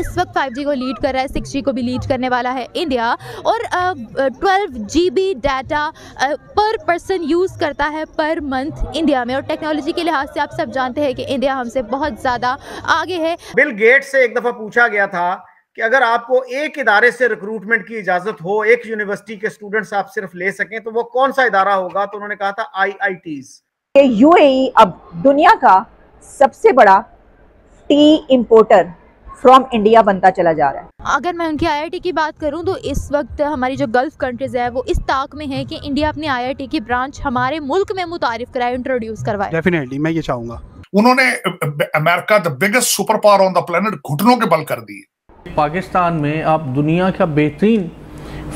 इस वक्त 5G को लीड कर रहा है, 6G को भी लीड करने वाला है इंडिया। और 12 GB डाटा पर पर्सन यूज़ करता है पर मंथ इंडिया में। और टेक्नोलॉजी के लिहाज से आप सब जानते हैं कि इंडिया हमसे बहुत ज़्यादा आगे है। बिल गेट्स से एक दफ़ा पूछा गया था कि अगर आपको एक इदारे से रिक्रूटमेंट की इजाज़त हो, एक यूनिवर्सिटी के स्टूडेंट्स आप सिर्फ ले सकें, तो वो कौन सा इदारा होगा? तो उन्होंने कहा था IITs। UAE अब दुनिया का सबसे बड़ा टी इंपोर्टर फ्रॉम इंडिया बनता चला जा रहा है। अगर मैं उनकी IIT की बात करूं तो इस वक्त हमारी जो गल्फ़ कंट्रीज़ है वो इस ताक में है कि इंडिया अपनी IIT की ब्रांच हमारे मुल्क में मुतारिफ कराए, इंट्रोड्यूस करवाए। डेफिनेटली मैं ये चाहूँगा। उन्होंने America the biggest super power on the planet घुटनों के बल कर दिए। पाकिस्तान में आप दुनिया का बेहतरीन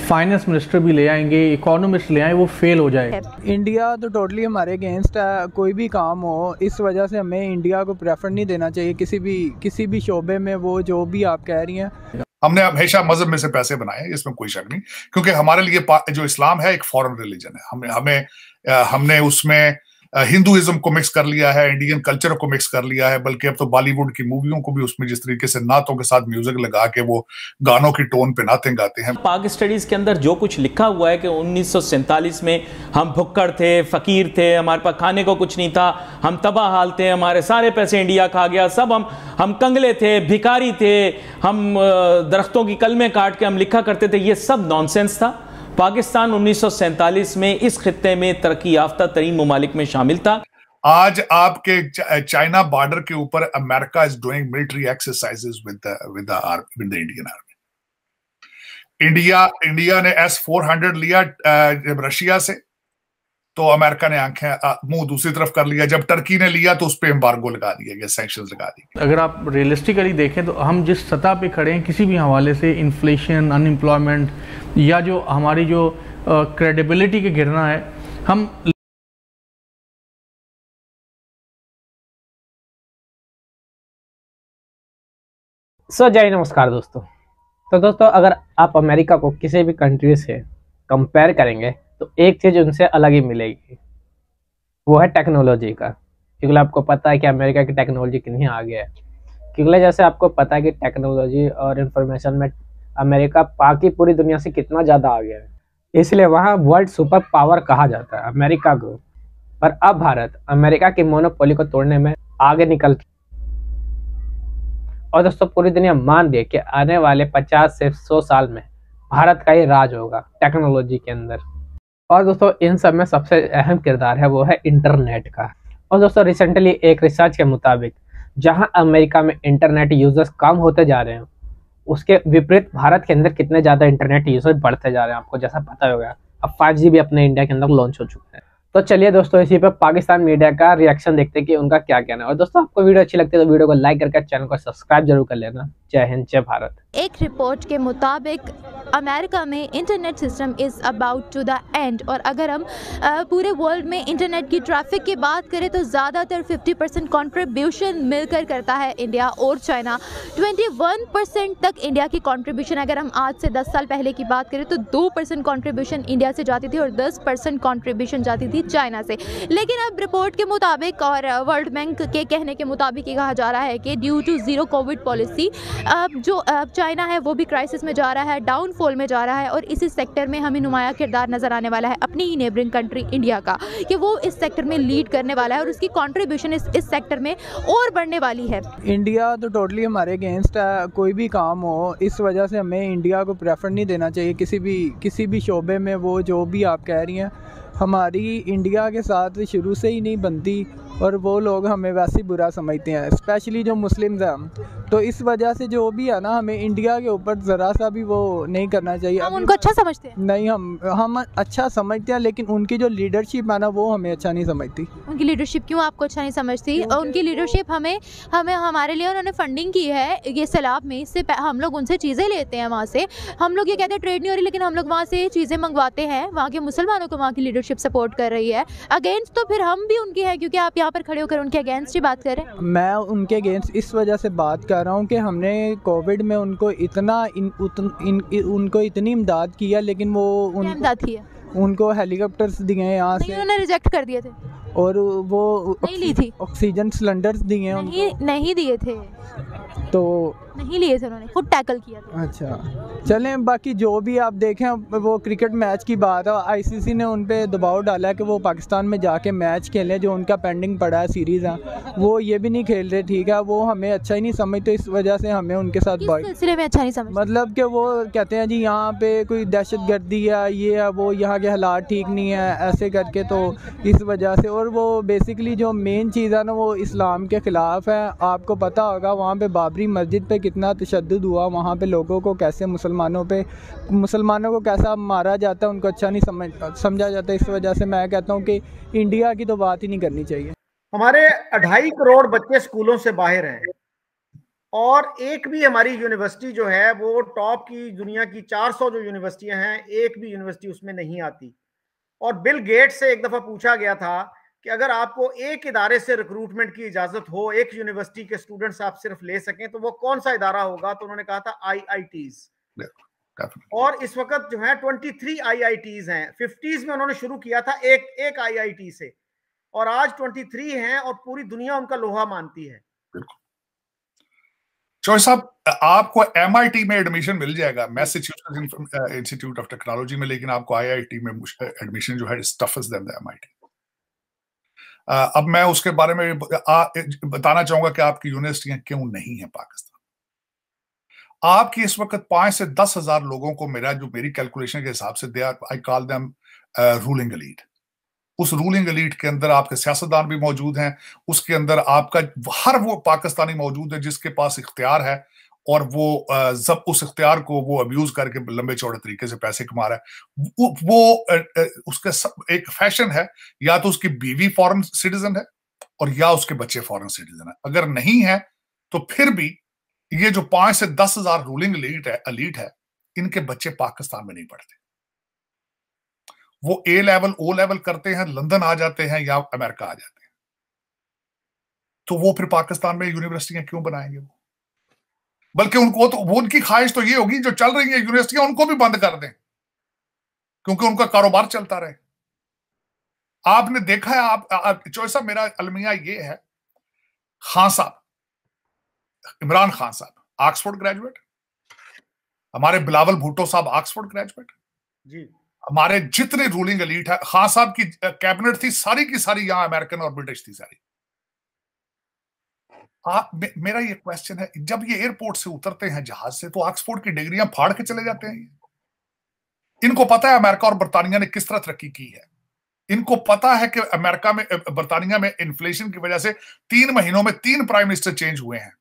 फाइनेंस मिनिस्टर भी ले आएंगे, इकोनॉमिस्ट ले आए, वो फेल हो जाएगा। इंडिया तो टोटली हमारे अगेंस्ट है, कोई भी काम हो, इस वजह से हमें इंडिया को प्रेफर नहीं देना चाहिए किसी भी शोबे में। वो जो भी आप कह रही हैं, हमने हमेशा मजहब में से पैसे बनाए, इसमें कोई शक नहीं, क्योंकि हमारे लिए जो इस्लाम है एक फॉरेन रिलीजन है। हमने उसमें हिंदुइज्म को मिक्स कर लिया है, इंडियन कल्चर को मिक्स कर लिया है, बल्कि अब तो बॉलीवुड की मूवियों को भी उसमें जिस तरीके से नातों के साथ म्यूजिक लगा के वो गानों की टोन पे नाते गाते हैं। पाक स्टडीज के अंदर जो कुछ लिखा हुआ है कि 1947 में हम भुक्कड़ थे, फकीर थे, हमारे पास खाने को कुछ नहीं था, हम तबाह हाल थे, हमारे सारे पैसे इंडिया खा गया, सब हम कंगले थे, भिखारी थे, हम दरख्तों की कलमें काट के हम लिखा करते थे, ये सब नॉनसेंस था। पाकिस्तान 1947 में इस खित्ते में तरक्की याफ्ता तरीन ममालिक में शामिल था। आज आपके चाइना बॉर्डर के ऊपर America is doing military exercises with the Indian army. India ने S-400 लिया रशिया से, तो अमेरिका ने आंखें मुंह दूसरी तरफ कर लिया। जब टर्की ने लिया तो उस पर एम्बार्गो लगा दिया गया, सैंक्शंस लगा दिए। अगर आप रियलिस्टिकली देखें तो हम जिस सतह पे खड़े हैं किसी भी हवाले से, इन्फ्लेशन, अनएम्प्लॉयमेंट या जो हमारी जो क्रेडिबिलिटी के गिरना है, हम जय नमस्कार दोस्तों। तो दोस्तों, अगर आप अमेरिका को किसी भी कंट्री से कंपेयर करेंगे तो एक चीज़ उनसे अलग ही मिलेगी, वो है टेक्नोलॉजी का। क्योंकि आपको पता है कि अमेरिका की टेक्नोलॉजी कितनी आगे है। क्योंकि जैसे आपको पता है कि टेक्नोलॉजी और इंफॉर्मेशन में अमेरिका बाकी पूरी दुनिया से कितना ज़्यादा आगे है, इसलिए वहाँ वर्ल्ड सुपर पावर कहा जाता है अमेरिका को। पर अब भारत अमेरिका की मोनोपोली को तोड़ने में आगे निकल, और दोस्तों पूरी दुनिया मान रही है कि आने वाले 50 से 100 साल में भारत का ही राज होगा टेक्नोलॉजी के अंदर। और दोस्तों इन सब में सबसे अहम किरदार है वो है इंटरनेट का। और दोस्तों रिसेंटली एक रिसर्च के मुताबिक जहां अमेरिका में इंटरनेट यूजर्स कम होते जा रहे हैं, उसके विपरीत भारत के अंदर कितने ज़्यादा इंटरनेट यूजर्स बढ़ते जा रहे हैं, आपको जैसा पता होगा। अब 5G भी अपने इंडिया के अंदर लॉन्च हो चुका है। तो चलिए दोस्तों, इसी पर पाकिस्तान मीडिया का रिएक्शन देखते हैं कि उनका क्या कहना है। और दोस्तों आपको वीडियो अच्छी लगती है तो वीडियो को लाइक करके चैनल को सब्सक्राइब जरूर कर लेना। जय हिंद, जय भारत। एक रिपोर्ट के मुताबिक अमेरिका में internet system is about to the end. और अगर हम पूरे वर्ल्ड में इंटरनेट की ट्रैफिक की बात करें तो ज़्यादातर 50% कॉन्ट्रीब्यूशन मिलकर करता है इंडिया और चाइना। 21% तक इंडिया की कॉन्ट्रीब्यूशन, अगर हम आज से 10 साल पहले की बात करें तो 2% कॉन्ट्रीब्यूशन इंडिया से जाती थी और 10% कॉन्ट्रीब्यूशन जाती थी चाइना से। लेकिन अब रिपोर्ट के मुताबिक और वर्ल्ड बैंक के कहने के मुताबिक ये कहा जा रहा है कि due to zero covid policy जो चाइना है वो भी क्राइसिस में जा रहा है, डाउनफॉल में जा रहा है। और इसी सेक्टर में हमें नुमाया किरदार नज़र आने वाला है अपनी ही नेबरिंग कंट्री इंडिया का, कि वो इस सेक्टर में लीड करने वाला है और उसकी कॉन्ट्रीब्यूशन इस सेक्टर में और बढ़ने वाली है। इंडिया तो टोटली हमारे अगेंस्ट है, कोई भी काम हो, इस वजह से हमें इंडिया को प्रेफर नहीं देना चाहिए किसी भी शोबे में। वो जो भी आप कह रही हैं हमारी इंडिया के साथ शुरू से ही नहीं बनती, और वो लोग हमें वैसे ही बुरा समझते हैं, स्पेशली जो मुस्लिम्स हैं। तो इस वजह से जो भी है ना, हमें इंडिया के ऊपर ज़रा सा भी वो नहीं करना चाहिए। हम उनको अच्छा समझते हैं? नहीं, हम अच्छा समझते हैं, लेकिन उनकी जो लीडरशिप है ना वो हमें अच्छा नहीं समझती। उनकी लीडरशिप क्यों आपको अच्छा नहीं समझती? उनकी लीडरशिप हमें हमारे लिए उन्होंने फंडिंग की है ये सैलाब में, इससे हम लोग उनसे चीज़ें लेते हैं वहाँ से। हम लोग ये कहते हैं ट्रेड नहीं हो रही, लेकिन हम लोग वहाँ से चीज़ें मंगवाते हैं। वहाँ के मुसलमानों को वहाँ की लीडरशिप सपोर्ट कर रही है अगेंस्ट, तो फिर हम भी उनकी हैं। क्योंकि आप यहाँ पर खड़े होकर उनके अगेंस्ट ही बात कर रहे हैं। मैं उनके अगेंस्ट इस वजह से बात कर रहा हूँ कि हमने कोविड में उनको इतनी इमदाद किया, लेकिन वो उनको हेलीकॉप्टर्स दिए हैं यहाँ से, उन्होंने रिजेक्ट कर दिए थे, और वो ऑक्सीजन सिलेंडर्स दिए नहीं दिए थे। तो नहीं लिए थे उन्होंने, खुद टैकल किया था। अच्छा चलें, बाकी जो भी आप देखें वो क्रिकेट मैच की बात है। आईसीसी ने उन पर दबाव डाला है कि वो पाकिस्तान में जाके मैच खेलें, जो उनका पेंडिंग पड़ा है सीरीज़ है, वो ये भी नहीं खेल रहे। ठीक है, वो हमें अच्छा ही नहीं समझते, तो इस वजह से हमें उनके साथ सिलसिले में अच्छा नहीं समझ, मतलब कि वो कहते हैं जी यहाँ पे कोई दहशत गर्दी है, ये है वो, यहाँ के हालात ठीक नहीं है, ऐसे करके। तो इस वजह से, और वो बेसिकली जो मेन चीज़ है ना वो इस्लाम के ख़िलाफ़ है। आपको पता होगा वहाँ पर बाबरी मस्जिद पे कितना तशद्दुद हुआ, वहाँ पे लोगों को कैसे, मुसलमानों को कैसा मारा जाता है, उनको अच्छा नहीं समझा जाता। इस वजह से मैं कहता हूँ कि इंडिया की तो बात ही नहीं करनी चाहिए। हमारे 2.5 करोड़ बच्चे स्कूलों से बाहर हैं और एक भी हमारी यूनिवर्सिटी जो है वो टॉप की, दुनिया की 400 जो यूनिवर्सिटियाँ हैं, एक भी यूनिवर्सिटी उसमें नहीं आती। और बिल गेट्स से एक दफ़ा पूछा गया था कि अगर आपको एक इदारे से रिक्रूटमेंट की इजाज़त हो, एक यूनिवर्सिटी के स्टूडेंट्स आप सिर्फ ले सकें, तो वो कौन सा इदारा होगा, तो उन्होंने कहा था IITs। और इस वक्त जो है 23 IITs हैं। 50s में उन्होंने शुरू किया था एक IIT से, और आज 23 हैं और पूरी दुनिया उनका लोहा मानती है। चौधरी साहब, आपको MIT में एडमिशन मिल जाएगा, मैसाचुसेट्स इंस्टीट्यूट ऑफ टेक्नोलॉजी में, लेकिन आपको IIT में एडमिशन जो है टफेस्ट देन द MIT। अब मैं उसके बारे में बताना चाहूंगा कि आपकी यूनिवर्सिटियां क्यों नहीं है पाकिस्तान। आपकी इस वक्त 5 से 10 हजार लोगों को, मेरी कैलकुलेशन के हिसाब से, they are, I call them ruling elite. उस रूलिंग एलीट के अंदर आपके सियासतदान भी मौजूद हैं, उसके अंदर आपका हर वो पाकिस्तानी मौजूद है जिसके पास इख्तियार है, और वो जब उस इख्तियार को वो अब्यूज करके लंबे चौड़े तरीके से पैसे कमा रहा है। वो उसका एक फैशन है, या तो उसकी बीवी फॉरेन सिटीजन है और या उसके बच्चे फॉरेन सिटीजन है। अगर नहीं है तो फिर भी ये जो 5 से 10 हजार रूलिंग एलीट है, इनके बच्चे पाकिस्तान में नहीं पढ़ते। वो ए लेवल ओ लेवल करते हैं, लंदन आ जाते हैं या अमेरिका आ जाते हैं। तो वो फिर पाकिस्तान में यूनिवर्सिटियां क्यों बनाएंगे वो? बल्कि उनको तो, वो उनकी ख्वाहिश तो ये होगी, जो चल रही है यूनिवर्सिटियां उनको भी बंद कर दें क्योंकि उनका कारोबार चलता रहे। आपने देखा है, आप चौधरी साहब, मेरा अलमिया ये है, खान साहब, इमरान खान साहब ऑक्सफोर्ड ग्रेजुएट, हमारे बिलावल भुट्टो साहब ऑक्सफोर्ड ग्रेजुएट जी, हमारे जितने रूलिंग एलीट है, खान साहब की कैबिनेट थी सारी की सारी यहां अमेरिकन और ब्रिटिश थी सारी। मेरा ये क्वेश्चन है, जब ये एयरपोर्ट से उतरते हैं जहाज से तो ऑक्सफोर्ड की डिग्रियां फाड़ के चले जाते हैं। इनको पता है अमेरिका और बर्तानिया ने किस तरह तरक्की की है, इनको पता है कि अमेरिका में, बर्तानिया में इन्फ्लेशन की वजह से 3 महीनों में 3 प्राइम मिनिस्टर चेंज हुए हैं।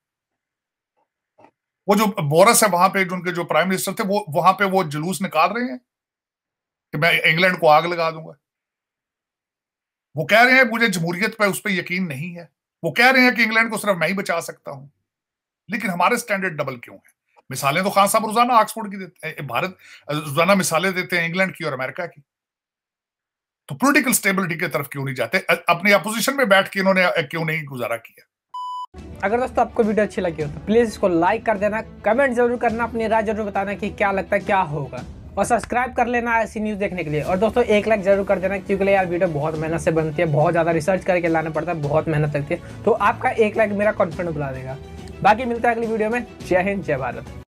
वो जो बोरिस है वहां पे, उनके जो प्राइम मिनिस्टर थे, वो वहां पे वो जुलूस निकाल रहे हैं कि मैं इंग्लैंड को आग लगा दूंगा। वो कह रहे हैं मुझे जमहूरियत पर, उस पर यकीन नहीं है। वो कह रहे हैं कि इंग्लैंड को सिर्फ मैं ही बचा सकता हूं। लेकिन हमारे स्टैंडर्ड डबल क्यों है? मिसालें तो खान साहब रोजाना ऑक्सफोर्ड की देते हैं, भारत रोजाना मिसालें देते हैं इंग्लैंड की और अमेरिका की। तो पॉलिटिकल स्टेबिलिटी की तरफ क्यों नहीं जाते? अपनी अपोजिशन में बैठ के इन्होंने क्यों नहीं गुजारा किया? अगर दोस्तों आपको वीडियो अच्छी लगी हो तो प्लीज इसको लाइक कर देना, कमेंट जरूर करना, अपनी राय जरूर बताना कि क्या लगता है क्या होगा, और सब्सक्राइब कर लेना ऐसी न्यूज़ देखने के लिए। और दोस्तों 1 लाइक जरूर कर देना, क्योंकि यार वीडियो बहुत मेहनत से बनती है, बहुत ज़्यादा रिसर्च करके लाना पड़ता है, बहुत मेहनत लगती है। तो आपका 1 लाइक मेरा कॉन्फिडेंस बढ़ा देगा। बाकी मिलता है अगली वीडियो में। जय हिंद, जय भारत।